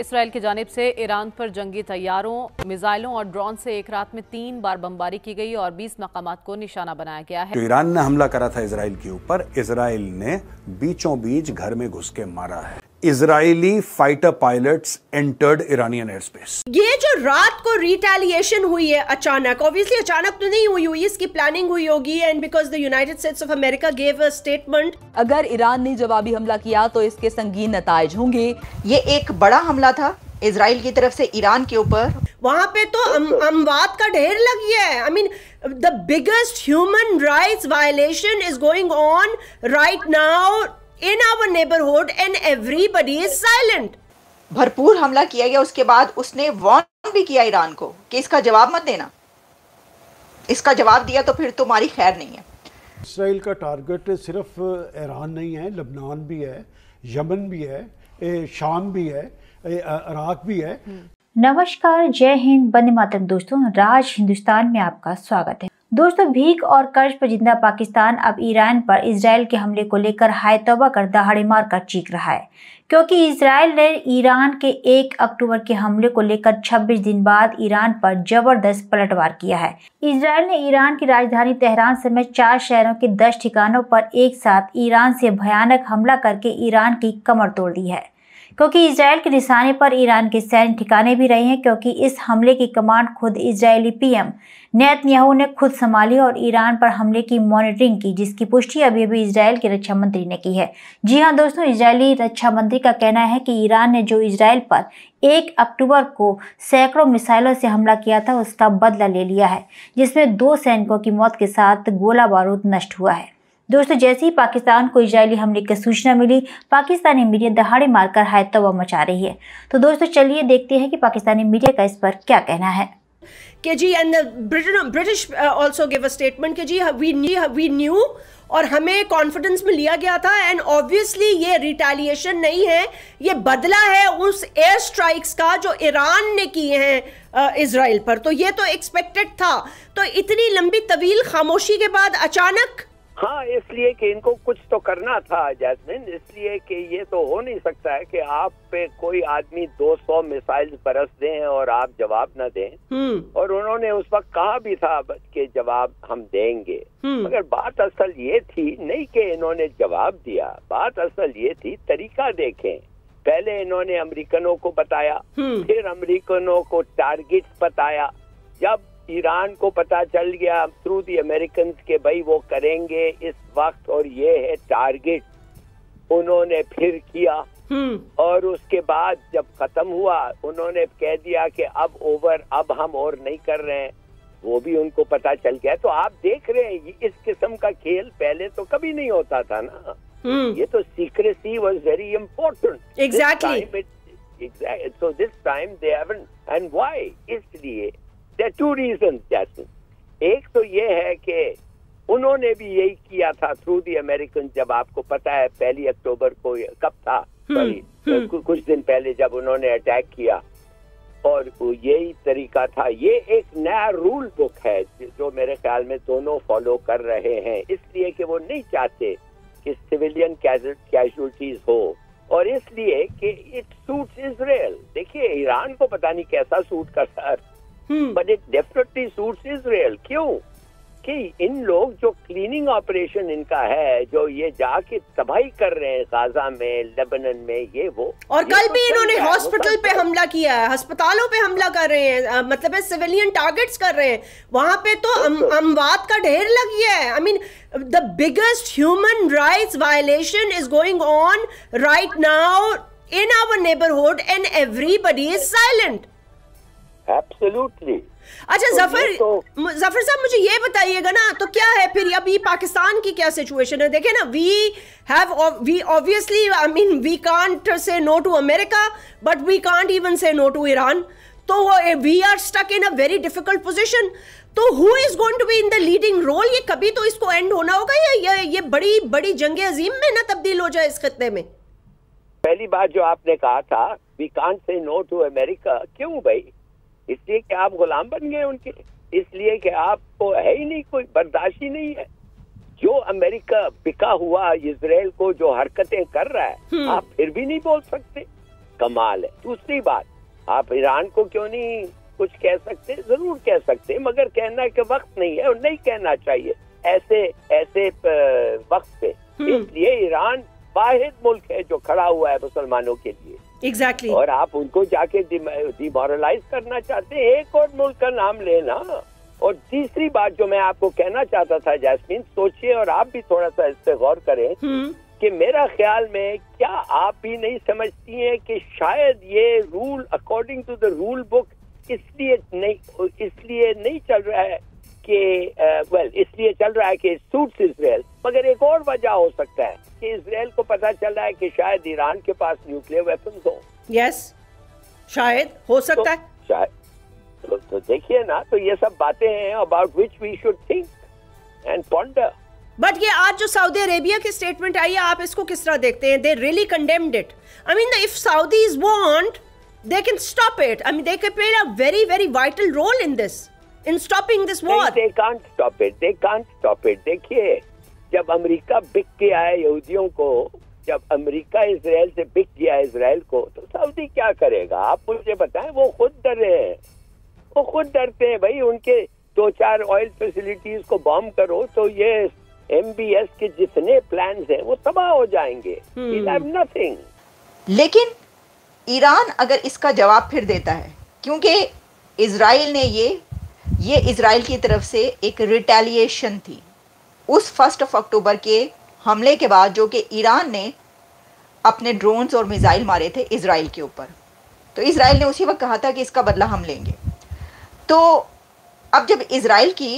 Israel की जानिब से ईरान पर जंगी तैयारों, मिसाइलों और ड्रोन से एक रात में 3 बार बमबारी की गई और 20 मकामात को निशाना बनाया गया है। जो ईरान ने हमला करा था इसराइल के ऊपर, इसराइल ने बीचों बीच घर में घुस के मारा है। Israeli fighter pilots entered Iranian air space. ये जो रात को रिटेलिएशन हुई है अचानक, ऑब्वियसली अचानक तो नहीं हुई हुई, इसकी प्लानिंग हुई होगी। And because the United States of America gave a statement, अगर ईरान ने जवाबी हमला किया तो इसके संगीन नताइज होंगे। ये एक बड़ा हमला था इजराइल की तरफ से ईरान के ऊपर। वहाँ पे तो अमवात का ढेर लगी है। I mean the biggest human rights violation is going on right now in our neighbourhood and everybody is silent. भरपूर हमला किया गया, उसके बाद उसने वार्न भी किया ईरान को कि इसका जवाब मत देना, इसका जवाब दिया तो फिर तुम्हारी खैर नहीं है। इसराइल का टारगेट सिर्फ ईरान नहीं है, लेबनान भी है, यमन भी है, शाम भी है, इराक भी है। नमस्कार, जय हिंद, वंदे मातरम। दोस्तों, राज हिंदुस्तान में आपका स्वागत है। दोस्तों, भीख और कर्ज पर जिंदा पाकिस्तान अब ईरान पर इजराइल के हमले को लेकर हाय तौबा कर दहाड़े मार कर चीख रहा है, क्योंकि इजराइल ने ईरान के 1 अक्टूबर के हमले को लेकर 26 दिन बाद ईरान पर जबरदस्त पलटवार किया है। इजराइल ने ईरान की राजधानी तेहरान समेत 4 शहरों के 10 ठिकानों पर एक साथ ईरान से भयानक हमला करके ईरान की कमर तोड़ दी है, क्योंकि इजराइल के निशाने पर ईरान के सैन्य ठिकाने भी रहे हैं, क्योंकि इस हमले की कमांड खुद इजरायली पीएम नेतन्याहू ने खुद संभाली और ईरान पर हमले की मॉनिटरिंग की, जिसकी पुष्टि अभी अभी इजराइल के रक्षा मंत्री ने की है। जी हां दोस्तों, इजरायली रक्षा मंत्री का कहना है कि ईरान ने जो इजराइल पर 1 अक्टूबर को सैकड़ों मिसाइलों से हमला किया था उसका बदला ले लिया है, जिसमें 2 सैनिकों की मौत के साथ गोला बारूद नष्ट हुआ है। दोस्तों, जैसे ही पाकिस्तान को इजरायली हमले की सूचना मिली, पाकिस्तानी मीडिया दहाड़े मारकर हाय तौबा मचा रही है। तो दोस्तों, चलिए देखते हैं कि पाकिस्तानी मीडिया का इस पर क्या कहना है। कि जी and British also give a statement कि जी वी न्यू और हमें कॉन्फिडेंस में लिया गया था। एंड ऑब्वियसली ये रिटेलिएशन नहीं है, ये बदला है उस एयर स्ट्राइक्स का जो ईरान ने किए हैं इसराइल पर। तो ये तो एक्सपेक्टेड था। तो इतनी लंबी तवील खामोशी के बाद अचानक, हाँ, इसलिए कि इनको कुछ तो करना था जैस्मिन, इसलिए कि ये तो हो नहीं सकता है कि आप पे कोई आदमी 200 मिसाइल बरस दें और आप जवाब ना दें। और उन्होंने उस वक्त कहा भी था कि जवाब हम देंगे, मगर बात असल ये थी नहीं कि इन्होंने जवाब दिया, बात असल ये थी तरीका देखें। पहले इन्होंने अमेरिकनों को बताया, फिर अमेरिकनों को टारगेट बताया। जब ईरान को पता चल गया थ्रू दी अमेरिकन के भाई वो करेंगे इस वक्त और ये है टारगेट, उन्होंने फिर किया। और उसके बाद जब खत्म हुआ उन्होंने कह दिया कि अब ओवर, अब हम और नहीं कर रहे हैं। वो भी उनको पता चल गया। तो आप देख रहे हैं इस किस्म का खेल पहले तो कभी नहीं होता था ना। ये तो secrecy was very important. Exactly. So this time they haven't, and why? इसलिए There are two reasons, Jasmine. एक तो ये है कि उन्होंने भी यही किया था थ्रू दी अमेरिकन। जब आपको पता है 1 अक्टूबर को कब था, कुछ दिन पहले जब उन्होंने अटैक किया, और यही तरीका था। ये एक नया रूल बुक है जो मेरे ख्याल में दोनों फॉलो कर रहे हैं, इसलिए कि वो नहीं चाहते कि सिविलियन कैजुअलिटीज हो, और इसलिए कि इट सूट्स इजराइल। देखिए, ईरान को पता नहीं कैसा सूट करता है, but it definitely suits Israel. क्यों? कि इन लोग जो क्लीनिंग ऑपरेशन इनका है, जो ये जाके तबाही कर रहे हैं गाजा में, लेबनन में, ये वो, और ये कल भी इन्होंने हॉस्पिटल पे हमला किया है, अस्पतालों पे हमला कर रहे हैं, मतलब है सिविलियन टारगेट्स कर रहे हैं। वहाँ पे तो अमवात का ढेर लगी है। I mean the biggest human rights violation is going on right now in our neighbourhood and everybody is silent. Absolutely. अच्छा, जफर साहब, मुझे ये बताइएगा ना, तो क्या है फिर अभी पाकिस्तान की क्या सिचुएशन है? देखें ना, we obviously, I mean we can't say no to America, but we can't even say no to Iran. तो we are stuck in a very difficult position. तो who is going to be in the leading role? ये कभी तो इसको and होना होगा, या ये बड़ी बड़ी जंग अजीम में ना तब्दील हो जाए इस खत्ते में। पहली बात जो आपने कहा था, we can't say no to America, क्यों भाई? इसलिए कि आप गुलाम बन गए उनके, इसलिए कि आपको है ही नहीं कोई बर्दाश्त ही नहीं है। जो अमेरिका बिका हुआ इसराइल को जो हरकतें कर रहा है, आप फिर भी नहीं बोल सकते। कमाल है। दूसरी बात, आप ईरान को क्यों नहीं कुछ कह सकते? जरूर कह सकते, मगर कहना के वक्त नहीं है और नहीं कहना चाहिए ऐसे वक्त पे। इसलिए ईरान वाहिद मुल्क है जो खड़ा हुआ है मुसलमानों के लिए। एग्जैक्टली। और आप उनको जाके डिमोरलाइज करना चाहते हैं, एक और मुल्क का नाम लेना। और तीसरी बात जो मैं आपको कहना चाहता था जैस्मीन, सोचिए और आप भी थोड़ा सा इस पे गौर करें कि मेरा ख्याल में क्या आप भी नहीं समझती हैं कि शायद ये rule according to the rule book इसलिए नहीं चल रहा है कि इसलिए चल रहा है कि सूट्स इजराइल, मगर एक और वजह हो सकता है कि इजराइल को पता चल रहा है कि शायद ईरान के पास न्यूक्लियर वेपन्स हो। यस, शायद हो सकता है। तो देखिए ना, तो ये सब बातें हैं about which we should think and ponder. But ये आज जो सऊदी अरेबिया की स्टेटमेंट आई है, आप इसको किस तरह देखते हैं? They really condemned it. I mean if Saudis want they can stop it. I mean, they can play a very, very vital role in this, in stopping this war. They can't stop it. They can't stop it. देखिए, जब America बिक के आया यहूदियों को, जब America Israel से बिक गया इसराइल को, तो सऊदी क्या करेगा? आप मुझे बताएं। वो खुद डरते हैं भाई। उनके 2-4 ऑयल फैसिलिटीज को बॉम्ब करो तो ये MBS के जितने प्लान हैं वो तबाह हो जाएंगे। He'll have nothing. लेकिन ईरान अगर इसका जवाब फिर देता है, क्योंकि इजराइल ने ये इजराइल की तरफ से एक रिटेलिएशन थी उस 1 अक्टूबर के हमले के बाद, जो कि ईरान ने अपने ड्रोन्स और मिसाइल मारे थे इजराइल के ऊपर। तो इजराइल ने उसी वक्त कहा था कि इसका बदला हम लेंगे। तो अब जब इजराइल की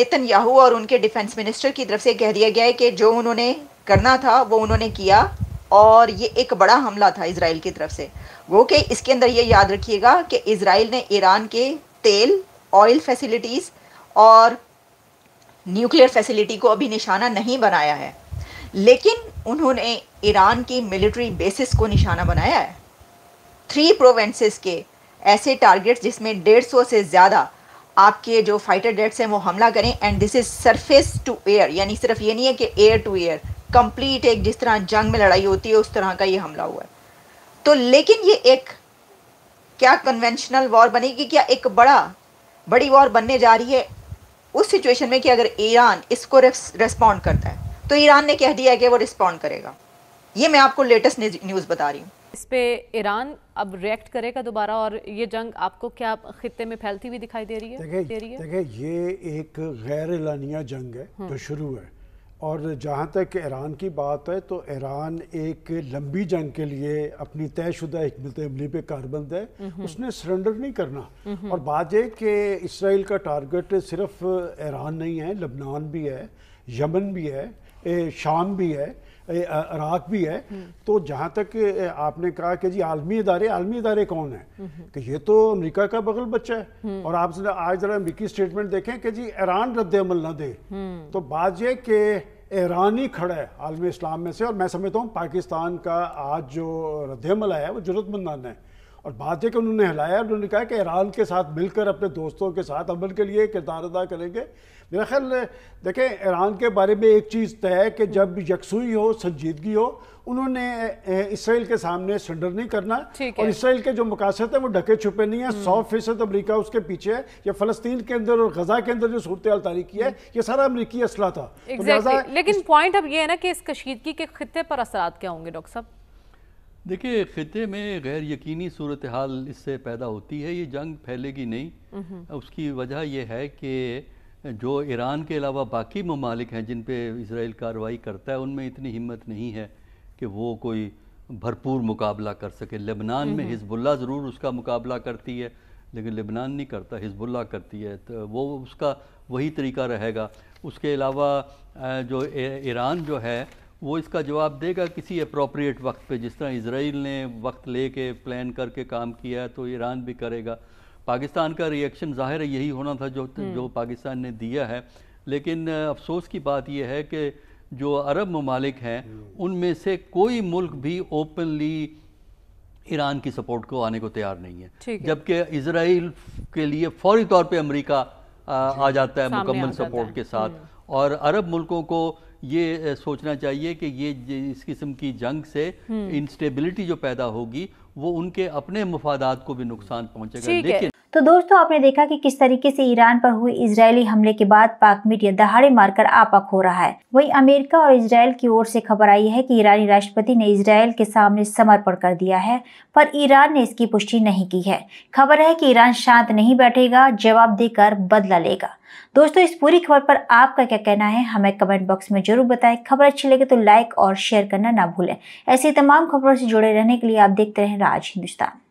नेतन्याहू और उनके डिफेंस मिनिस्टर की तरफ से कह दिया गया है कि जो उन्होंने करना था वो उन्होंने किया, और ये एक बड़ा हमला था इजराइल की तरफ से। वो कि इसके अंदर ये याद रखिएगा कि इजराइल ने ईरान के तेल, ऑयल फैसिलिटीज़ और न्यूक्लियर फैसिलिटी को अभी निशाना नहीं बनाया है, लेकिन उन्होंने ईरान की मिलिट्री बेसिस को निशाना बनाया है। 3 प्रोवेंसेस के ऐसे टारगेट्स जिसमें 150 से ज़्यादा आपके जो फाइटर जेट्स हैं वो हमला करें। And this is surface to air, यानी सिर्फ ये नहीं है कि एयर टू एयर, कंप्लीट एक जिस तरह जंग में लड़ाई होती है उस तरह का ये हमला हुआ है। तो लेकिन ये एक क्या कन्वेंशनल वॉर बनेगी, क्या एक बड़ी वॉर बनने जा रही है उस सिचुएशन में कि अगर ईरान इसको रिस्पॉन्ड करता है? तो ईरान ने कह दिया है कि वो रिस्पॉन्ड करेगा। ये मैं आपको लेटेस्ट न्यूज़ बता रही हूँ। इस पे ईरान अब रिएक्ट करेगा दोबारा, और ये जंग आपको क्या खित्ते में फैलती हुई दिखाई दे रही है? देखिए, ये एक गैर एलानिया जंग है जो शुरू है, और जहाँ तक ईरान की बात है तो ईरान एक लंबी जंग के लिए अपनी तयशुदा हमले पे कारबंद है, उसने सरेंडर नहीं करना। और बात यह कि इसराइल का टारगेट सिर्फ ईरान नहीं है, लेबनान भी है, यमन भी है, शाम भी है, इराक भी है। तो जहाँ तक आपने कहा कि जी आलमी इदारे कौन है, कि ये तो अमेरिका का बगल बच्चा है। और आप आज जरा अमेरिकी स्टेटमेंट देखें कि जी ईरान रद्द-ए-अमल ना दे। तो बात ये कि ईरान ही खड़ा है आलमी इस्लाम में से। और मैं समझता हूँ पाकिस्तान का आज जो रद्द-ए-अमल आया है वो जरूरतमंदाना है। और बात यह कि उन्होंने हलाया, उन्होंने कहा कि ईरान के साथ मिलकर अपने दोस्तों के साथ अमल के लिए किरदार अदा करेंगे। मेरा ख्याल देखें, ईरान के बारे में एक चीज़ तय है कि जब यकसुई हो, संजीदगी हो, उन्होंने इसराइल के सामने सरेंडर नहीं करना। और इसराइल के जो मकासद है वो ढके छुपे नहीं है। 100% अमरीका उसके पीछे है। या फलस्तीन के अंदर और गजा के अंदर जो सूरत-ए-हाल तारीखी है, ये सारा अमरीकी असला था। लेकिन पॉइंट अब ये है ना कि इस कशीदगी के खित्ते पर असरात क्या होंगे डॉक्टर साहब? देखिए, खित्ते में गैर यकीनी सूरत हाल इससे पैदा होती है। ये जंग फैलेगी नहीं, उसकी वजह यह है कि जो ईरान के अलावा बाकी ममालिक हैं जिन पे इसराइल कार्रवाई करता है, उनमें इतनी हिम्मत नहीं है कि वो कोई भरपूर मुकाबला कर सके। लेबनान में हिजबुल्लाह ज़रूर उसका मुकाबला करती है, लेकिन लेबनान नहीं करता, हिजबुल्लाह करती है। तो वो उसका वही तरीका रहेगा। उसके अलावा जो ईरान जो है वो इसका जवाब देगा किसी अप्रोप्रिएट वक्त पे। जिस तरह इसराइल ने वक्त ले के प्लान करके काम किया है, तो ईरान भी करेगा। पाकिस्तान का रिएक्शन ज़ाहिर है यही होना था जो पाकिस्तान ने दिया है। लेकिन अफसोस की बात यह है कि जो अरब ममालिक हैं उनमें से कोई मुल्क भी ओपनली ईरान की सपोर्ट को आने को तैयार नहीं है, जबकि इसराइल के लिए फौरी तौर पे अमेरिका आ जाता है मुकम्मल सपोर्ट के साथ। और अरब मुल्कों को ये सोचना चाहिए कि ये इस किस्म की जंग से इंस्टेबिलिटी जो पैदा होगी वो उनके अपने मुफादात को भी नुकसान पहुंचेगा। लेकिन तो दोस्तों आपने देखा कि किस तरीके से ईरान पर हुए इजरायली हमले के बाद पाक मीडिया दहाड़े मारकर आपक हो रहा है। वहीं अमेरिका और इजरायल की ओर से खबर आई है कि ईरानी राष्ट्रपति ने इजरायल के सामने समर्पण कर दिया है, पर ईरान ने इसकी पुष्टि नहीं की है। खबर है कि ईरान शांत नहीं बैठेगा, जवाब देकर बदला लेगा। दोस्तों इस पूरी खबर पर आपका क्या कहना है हमें कमेंट बॉक्स में जरूर बताएं। खबर अच्छी लगे तो लाइक और शेयर करना ना भूलें। ऐसी तमाम खबरों से जुड़े रहने के लिए आप देखते रहें राज हिंदुस्तान।